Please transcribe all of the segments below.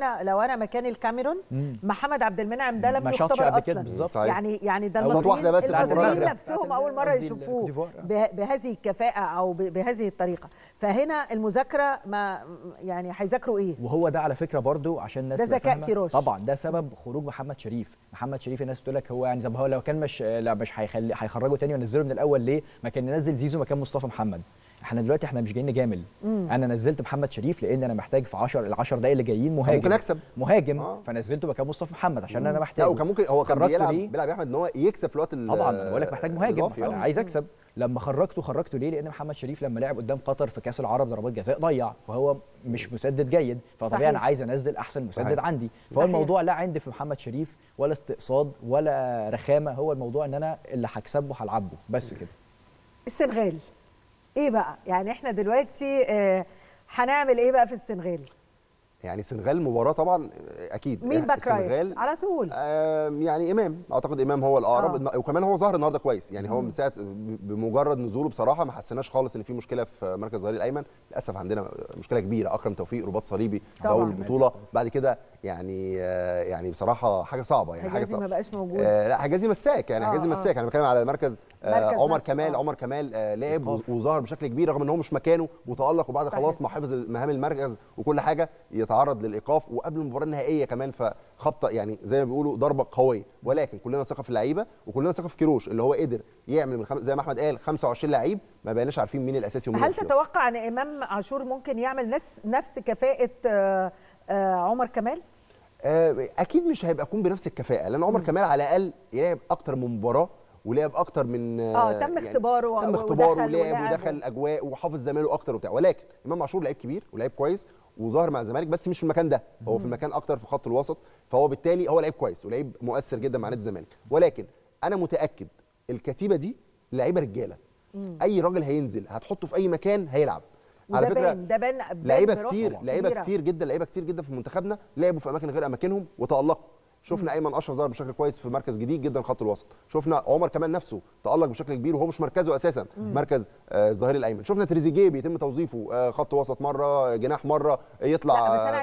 لو انا مكان الكاميرون محمد عبد المنعم ده لم يختبر اصلا يعني ده المصريين نفسهم اول مره يشوفوه بهذه الكفاءه او بهذه الطريقه. فهنا المذاكره ما يعني هيذاكروا ايه؟ وهو ده على فكره برضو عشان الناس ده ذكاء كيروش طبعا. ده سبب خروج محمد شريف. الناس بتقول لك هو يعني طب هو لو كان مش هيخرجه تاني ونزله من الاول ليه؟ ما كان ينزل زيزو مكان مصطفى محمد. احنا دلوقتي مش جايين نجامل. انا نزلت محمد شريف لان انا محتاج في 10 دقايق اللي جايين مهاجم ممكن اكسب مهاجم. فنزلته مكان مصطفى محمد عشان انا محتاج. لا وكان ممكن هو كان بيلعب يا احمد ان هو يكسب في الوقت طبعا بقول لك محتاج مهاجم فانا عايز اكسب. لما خرجته ليه؟ لان محمد شريف لما لعب قدام قطر في كاس العرب ضربات جزاء ضيع، فهو مش مسدد جيد، فطبيعي انا عايز انزل احسن مسدد عندي. فهو الموضوع لا عندي في محمد شريف ولا استقصاد ولا رخامه، هو الموضوع ان انا اللي هكسبه هلعبه بس كده. السنغال ايه بقى؟ يعني احنا دلوقتي هنعمل ايه بقى في السنغال؟ يعني السنغال مباراه طبعا اكيد مين باك رايت على طول. يعني اعتقد امام هو الاقرب. وكمان هو ظهر النهارده كويس، يعني هو من ساعه بمجرد نزوله بصراحه ما حسيناش خالص ان في مشكله في مركز الظهير الايمن. للاسف عندنا مشكله كبيره، اكرم توفيق رباط صليبي في اول البطوله، بعد كده يعني بصراحه حاجه صعبه. يعني حاجه ما بقاش موجود. لا حجازي مساك، يعني حجازي مساك. انا بتكلم على مركز عمر كمال لعب وظهر بشكل كبير رغم ان هو مش مكانه وتالق، وبعد خلاص ما حفظ مهام المركز وكل حاجه يتعرض للايقاف وقبل المباراه النهائيه كمان. فخبطه يعني زي ما بيقولوا ضربه قويه، ولكن كلنا ثقه في اللعيبه وكلنا ثقه في كيروش اللي هو قدر يعمل من زي ما احمد قال 25 لعيب ما بقيناش عارفين مين الاساسي ومين. هل تتوقع ان امام عاشور ممكن يعمل نفس كفاءه عمر كمال؟ اكيد مش هيبقى يكون بنفس الكفاءه، لان عمر كمال على الاقل يلعب اكتر من مباراه ولعب اكتر من تم اختباره ولعب ودخل اجواء وحافظ زمايله اكتر وبتاع. ولكن امام عاشور لعيب كبير ولعيب كويس وظاهر مع الزمالك، بس مش في المكان ده، هو في المكان اكتر في خط الوسط، فهو بالتالي هو لعيب كويس ولعيب مؤثر جدا مع نادي الزمالك. ولكن انا متاكد الكتيبه دي لعيبه رجاله، اي راجل هينزل هتحطه في اي مكان هيلعب. على فكره ده بان لعيبه كتير جدا في منتخبنا لعبوا في اماكن غير اماكنهم وتالقوا. شفنا ايمن اشرف ظهر بشكل كويس في مركز جديد جدا خط الوسط، شفنا عمر كمان نفسه تالق بشكل كبير وهو مش مركزه اساسا مركز الظهير الايمن، شفنا تريزيجيه بيتم توظيفه خط وسط مره، جناح مره، يطلع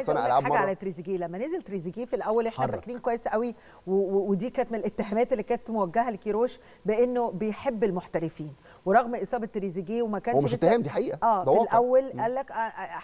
صانع العاب مره. على تريزيجيه لما نزل تريزيجيه في الاول احنا فاكرين كويس قوي، ودي كانت من الاتهامات اللي كانت موجهه لكيروش بانه بيحب المحترفين، ورغم اصابه تريزيجيه وما كانش مش اتهام دي حقيقه في الاول قال لك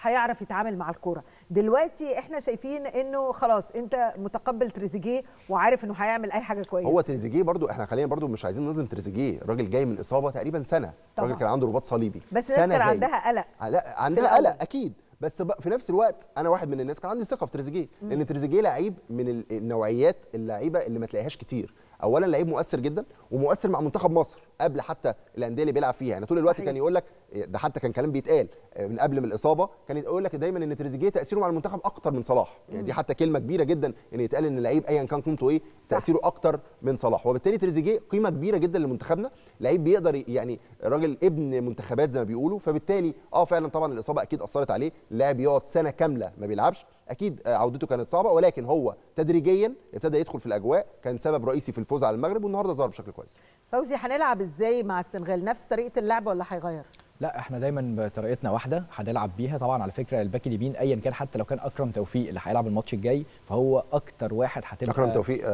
هيعرف يتعامل مع الكوره. دلوقتي احنا شايفين انه خلاص انت متقبل تريزيجيه وعارف انه هيعمل اي حاجه كويسه. هو تريزيجيه برضو احنا حاليا برضو مش عايزين نظلم تريزيجيه، الراجل جاي من اصابه تقريبا سنه، الراجل كان عنده رباط صليبي بس الناس كان عندها قلق. لا عندها قلق اكيد، بس في نفس الوقت انا واحد من الناس كان عندي ثقه في تريزيجيه، لان تريزيجيه لعيب من النوعيات اللعيبه اللي ما تلاقيهاش كتير. اولا لعيب مؤثر جدا ومؤثر مع منتخب مصر قبل حتى الانديه اللي بيلعب فيها. يعني طول الوقت كان يقول لك ده، حتى كان كلام بيتقال من قبل من الاصابه، كان يقول لك دايما ان تريزيجيه تاثيره مع المنتخب اكتر من صلاح. يعني دي حتى كلمه كبيره جدا ان يتقال ان لعيب ايا كان قيمته ايه تاثيره اكتر من صلاح، وبالتالي تريزيجيه قيمه كبيره جدا لمنتخبنا، لعيب بيقدر يعني راجل ابن منتخبات زي ما بيقولوا. فبالتالي فعلا طبعا الاصابه اكيد اثرت عليه، لاعب يقعد سنه كامله ما بيلعبش، اكيد عودته كانت صعبه، ولكن هو تدريجيا ابتدى يدخل في الاجواء، كان سبب رئيسي في الفوز على المغرب والنهارده ظهر بشكل كويس. فوزي هنلعب ازاي مع السنغال؟ نفس طريقه اللعب ولا هيغير؟ لا احنا دايما بطريقتنا واحده هنلعب بيها. طبعا على فكره الباك اليمين ايا كان، حتى لو كان اكرم توفيق اللي هيلعب الماتش الجاي فهو اكتر واحد هتبقى اكرم توفيق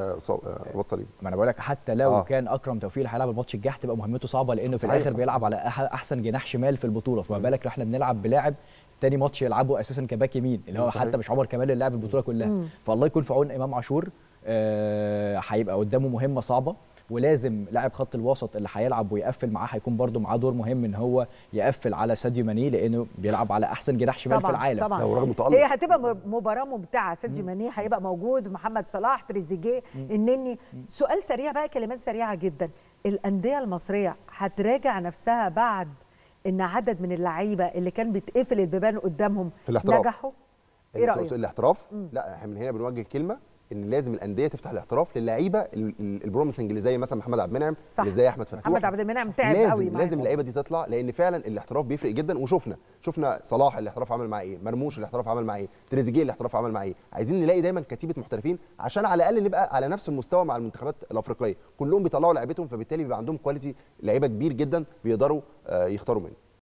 رباط صليبي. ما انا بقول لك حتى لو كان اكرم توفيق اللي هيلعب الماتش الجاي هتبقى مهمته صعبه، لانه في الاخر بيلعب على احسن جناح شمال في البطوله، فما بالك لو احنا بنلعب بلاعب تاني ماتش يلعبه اساسا كباك يمين اللي هو حتى مش عمر كمال اللي لعب البطوله كلها. فالله يكون في عون امام عاشور، هيبقى قدامه مهمه صعبه، ولازم لاعب خط الوسط اللي هيلعب ويقفل معاه هيكون برده معاه دور مهم ان هو يقفل على ساديو ماني، لانه بيلعب على احسن جناح شمال في العالم. طبعا هي هتبقى مباراه ممتعه، ساديو ماني هيبقى موجود، محمد صلاح، تريزيجيه، النني. سؤال سريع بقى، كلمات سريعه جدا، الانديه المصريه هتراجع نفسها بعد ان عدد من اللعيبه اللي كان بيتقفل البيبان قدامهم نجحوا؟ ايه رايك؟ الاحتراف؟ لا احنا من هنا بنوجه كلمه ان لازم الانديه تفتح الاحتراف للعيبه البروميسنج اللي زي مثلا محمد عبد المنعم، اللي زي احمد فتوح. احمد عبد المنعم تعب قوي، لازم اللعيبه دي تطلع، لان فعلا الاحتراف بيفرق جدا. وشفنا صلاح الاحتراف عمل معاه ايه، مرموش الاحتراف عمل معاه ايه، تريزيجيه الاحتراف عمل معاه ايه. عايزين نلاقي دايما كتيبه محترفين عشان على الاقل نبقى على نفس المستوى مع المنتخبات الافريقيه، كلهم بيطلعوا لعيبتهم، فبالتالي بيبقى عندهم كواليتي لعيبه كبير جدا بيقدروا يختاروا منه.